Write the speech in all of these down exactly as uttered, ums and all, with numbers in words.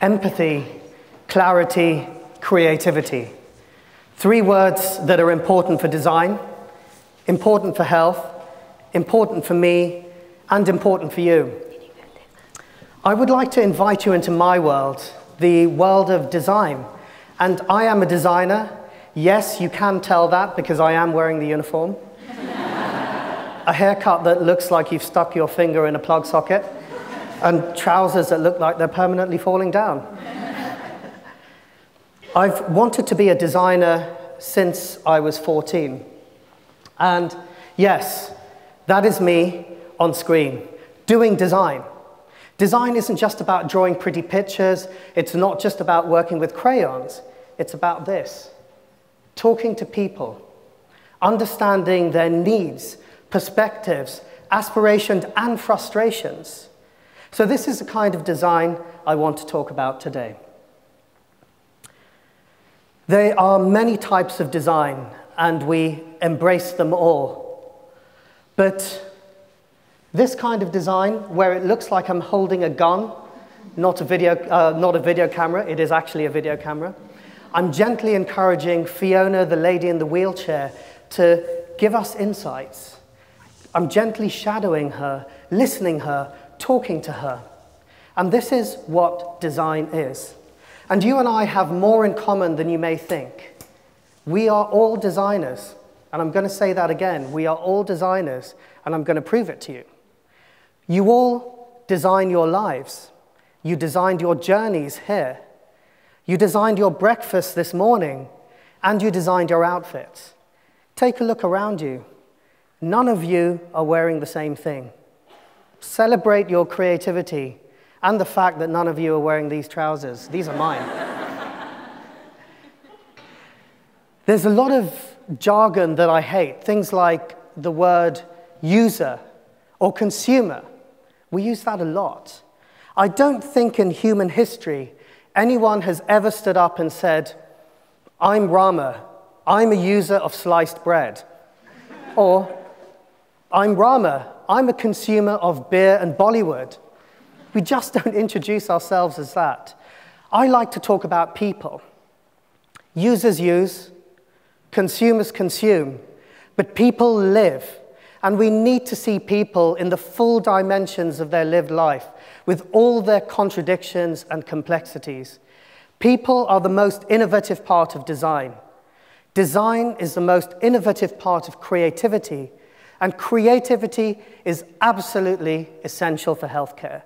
empathy, clarity, creativity. Three words that are important for design, important for health, important for me, and important for you. I would like to invite you into my world, the world of design. And I am a designer. Yes, you can tell that because I am wearing the uniform. A haircut that looks like you've stuck your finger in a plug socket, and trousers that look like they're permanently falling down. I've wanted to be a designer since I was fourteen. And yes, that is me on screen, doing design. Design isn't just about drawing pretty pictures. It's not just about working with crayons. It's about this, talking to people, understanding their needs, perspectives, aspirations, and frustrations. So this is the kind of design I want to talk about today. There are many types of design, and we embrace them all. But this kind of design, where it looks like I'm holding a gun, not a video, uh, not a video camera, it is actually a video camera, I'm gently encouraging Fiona, the lady in the wheelchair, to give us insights. I'm gently shadowing her, listening her, talking to her. And this is what design is. And you and I have more in common than you may think. We are all designers. And I'm going to say that again. We are all designers. And I'm going to prove it to you. You all design your lives. You designed your journeys here. You designed your breakfast this morning. And you designed your outfits. Take a look around you. None of you are wearing the same thing. Celebrate your creativity and the fact that none of you are wearing these trousers. These are mine. There's a lot of jargon that I hate, things like the word user or consumer. We use that a lot. I don't think in human history anyone has ever stood up and said, I'm Rama, I'm a user of sliced bread. Or, I'm Rama, I'm a consumer of beer and Bollywood. We just don't introduce ourselves as that. I like to talk about people. Users use, consumers consume, but people live. And we need to see people in the full dimensions of their lived life, with all their contradictions and complexities. People are the most innovative part of design. Design is the most innovative part of creativity. And creativity is absolutely essential for healthcare.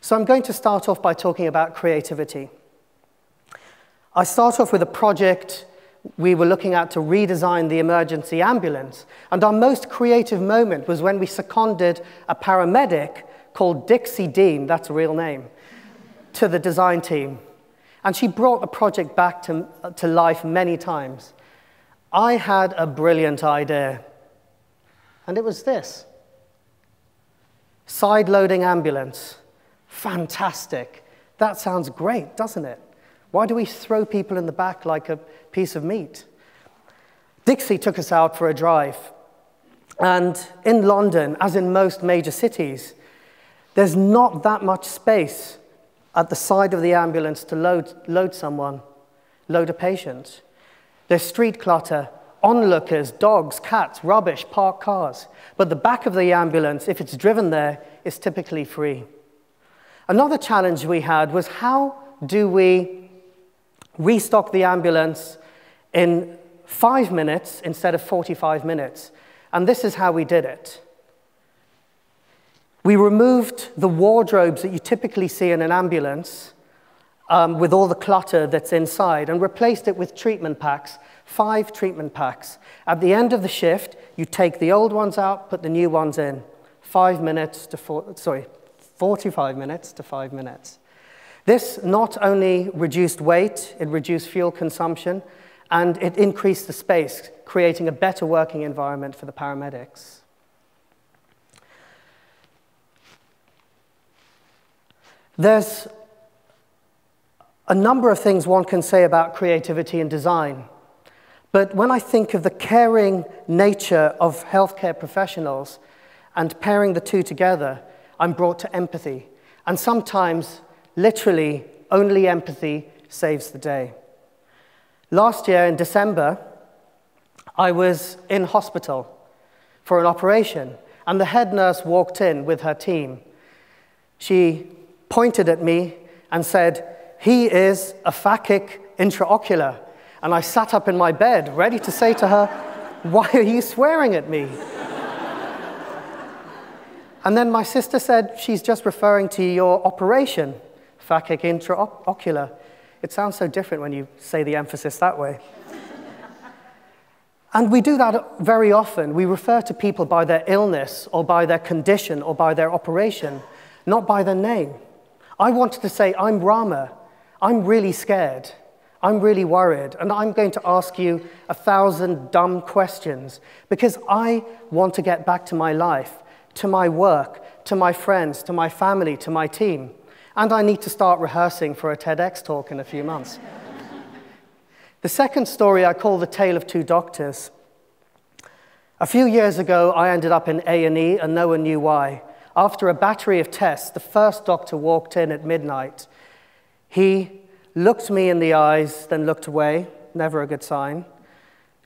So I'm going to start off by talking about creativity. I start off with a project we were looking at to redesign the emergency ambulance. And our most creative moment was when we seconded a paramedic called Dixie Dean, that's a real name, to the design team. And she brought the project back to, to life many times. I had a brilliant idea. And it was this. Side-loading ambulance. Fantastic. That sounds great, doesn't it? Why do we throw people in the back like a piece of meat? Dixie took us out for a drive. And in London, as in most major cities, there's not that much space at the side of the ambulance to load, load someone, load a patient. There's street clutter. Onlookers, dogs, cats, rubbish, parked cars. But the back of the ambulance, if it's driven there, is typically free. Another challenge we had was how do we restock the ambulance in five minutes instead of forty-five minutes? And this is how we did it. We removed the wardrobes that you typically see in an ambulance Um, with all the clutter that's inside, and replaced it with treatment packs, five treatment packs. At the end of the shift, you take the old ones out, put the new ones in. Five minutes to four, sorry, forty-five minutes to five minutes. This not only reduced weight, it reduced fuel consumption, and it increased the space, creating a better working environment for the paramedics. There's a number of things one can say about creativity and design. But when I think of the caring nature of healthcare professionals and pairing the two together, I'm brought to empathy. And sometimes, literally, Only empathy saves the day. Last year in December, I was in hospital for an operation, and the head nurse walked in with her team. She pointed at me and said, "He is aphakic intraocular." And I sat up in my bed, ready to say to her, "Why are you swearing at me?" And then my sister said, "She's just referring to your operation, aphakic intraocular." It sounds so different when you say the emphasis that way. And we do that very often. We refer to people by their illness, or by their condition, or by their operation, not by their name. I wanted to say, "I'm Rama. I'm really scared. I'm really worried, and I'm going to ask you a thousand dumb questions because I want to get back to my life, to my work, to my friends, to my family, to my team, and I need to start rehearsing for a TEDx talk in a few months." The second story I call The Tale of Two Doctors. A few years ago, I ended up in A and E, and no one knew why. After a battery of tests, the first doctor walked in at midnight. He looked me in the eyes, then looked away, never a good sign,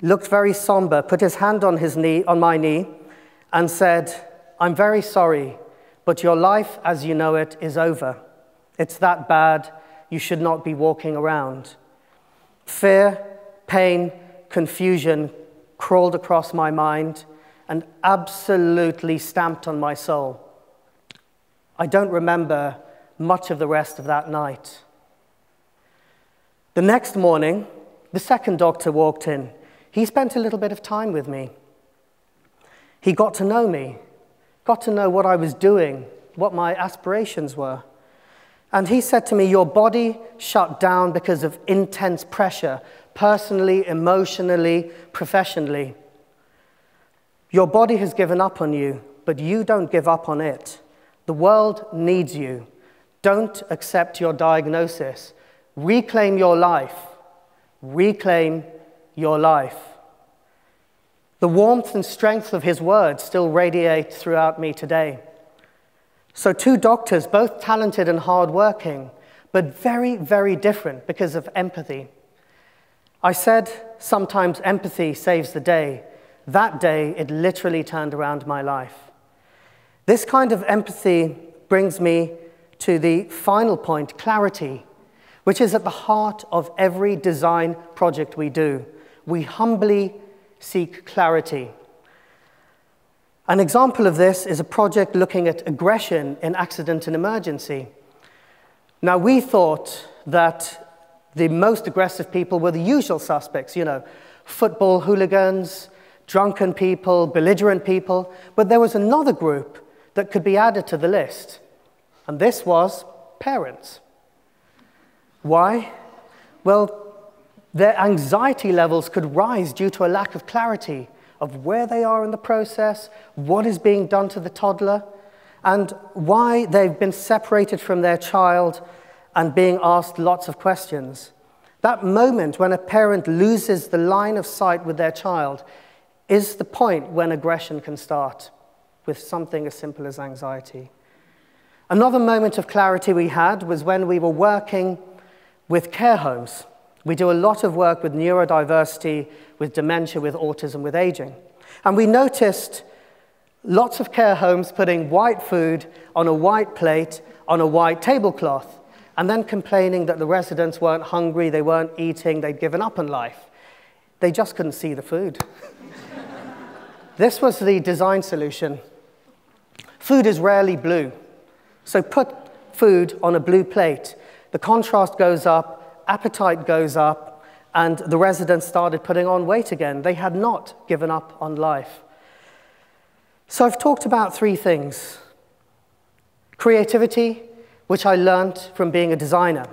looked very somber, put his hand on his knee, on my knee, and said, "I'm very sorry, but your life as you know it is over. It's that bad, you should not be walking around." Fear, pain, confusion crawled across my mind and absolutely stamped on my soul. I don't remember much of the rest of that night. The next morning, the second doctor walked in. He spent a little bit of time with me. He got to know me, got to know what I was doing, what my aspirations were. And he said to me, "Your body shut down because of intense pressure, personally, emotionally, professionally. Your body has given up on you, but you don't give up on it. The world needs you. Don't accept your diagnosis. Reclaim your life. Reclaim your life." The warmth and strength of his words still radiate throughout me today. So two doctors, both talented and hardworking, but very, very different because of empathy. I said sometimes empathy saves the day. That day, it literally turned around my life. This kind of empathy brings me to the final point, clarity, which is at the heart of every design project we do. We humbly seek clarity. An example of this is a project looking at aggression in accident and emergency. Now, we thought that the most aggressive people were the usual suspects, you know, football hooligans, drunken people, belligerent people, but there was another group that could be added to the list, and this was parents. Why? Well, their anxiety levels could rise due to a lack of clarity of where they are in the process, what is being done to the toddler, and why they've been separated from their child and being asked lots of questions. That moment when a parent loses the line of sight with their child is the point when aggression can start, with something as simple as anxiety. Another moment of clarity we had was when we were working with care homes. We do a lot of work with neurodiversity, with dementia, with autism, with aging. And we noticed lots of care homes putting white food on a white plate, on a white tablecloth, and then complaining that the residents weren't hungry, they weren't eating, they'd given up on life. They just couldn't see the food. This was the design solution. Food is rarely blue, so put food on a blue plate. The contrast goes up, appetite goes up, and the residents started putting on weight again. They had not given up on life. So I've talked about three things. Creativity, which I learned from being a designer.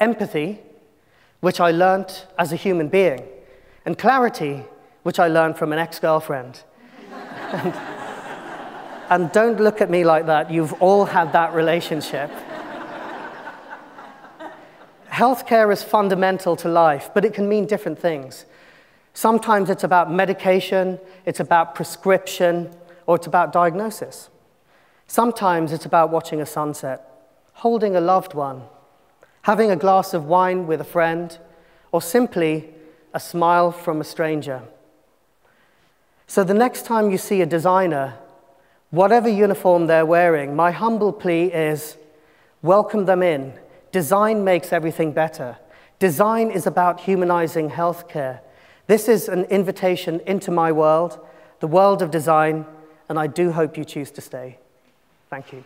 Empathy, which I learned as a human being. And clarity, which I learned from an ex-girlfriend. and, and don't look at me like that. You've all had that relationship. Healthcare is fundamental to life, but it can mean different things. Sometimes it's about medication, it's about prescription, or it's about diagnosis. Sometimes it's about watching a sunset, holding a loved one, having a glass of wine with a friend, or simply a smile from a stranger. So the next time you see a designer, whatever uniform they're wearing, my humble plea is, welcome them in. Design makes everything better. Design is about humanizing healthcare. This is an invitation into my world, the world of design, and I do hope you choose to stay. Thank you.